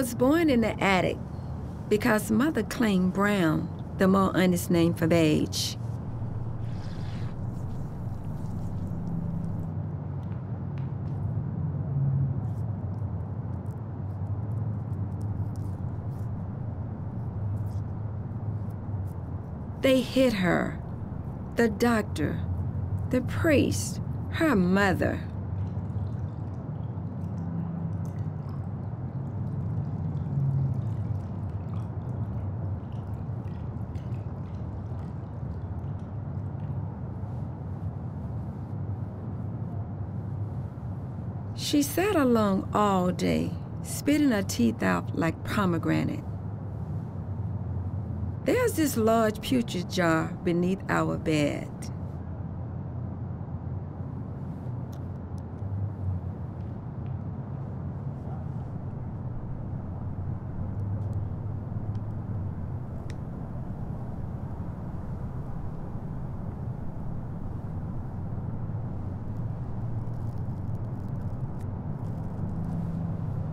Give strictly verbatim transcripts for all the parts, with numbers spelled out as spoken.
was born in the attic because Mother claimed Brown, the more honest name for beige. They hid her, the doctor, the priest, her mother. She sat alone all day, spitting her teeth out like pomegranate. There's this large pewter jar beneath our bed.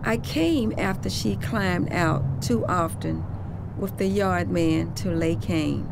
I came after she climbed out too often with the yard man till they came.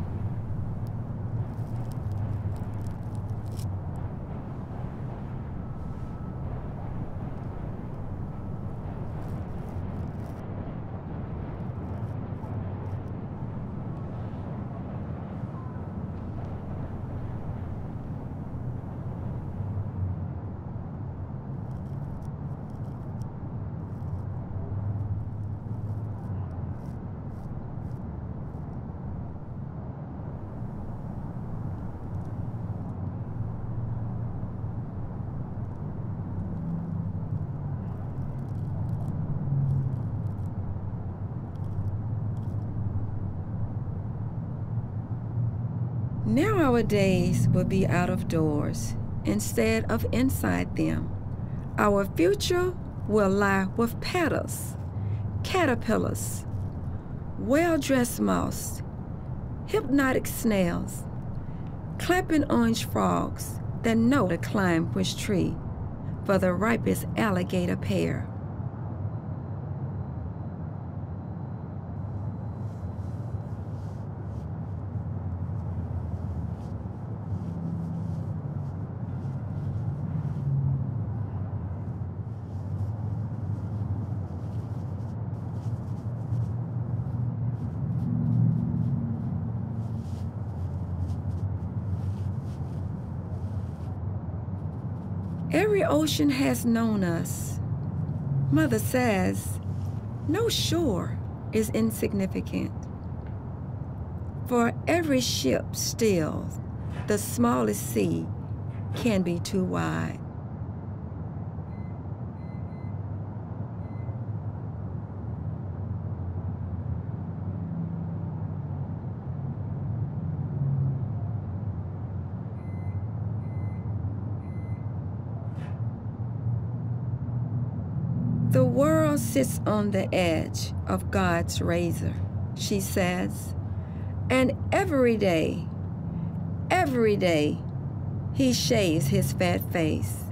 Now our days will be out of doors instead of inside them. Our future will lie with petals, caterpillars, well-dressed moths, hypnotic snails, clapping orange frogs that know to climb which tree for the ripest alligator pear. Every ocean has known us. Mother says, no shore is insignificant. For every ship still, the smallest sea can be too wide. The world sits on the edge of God's razor, she says, and every day, every day, he shaves his fat face.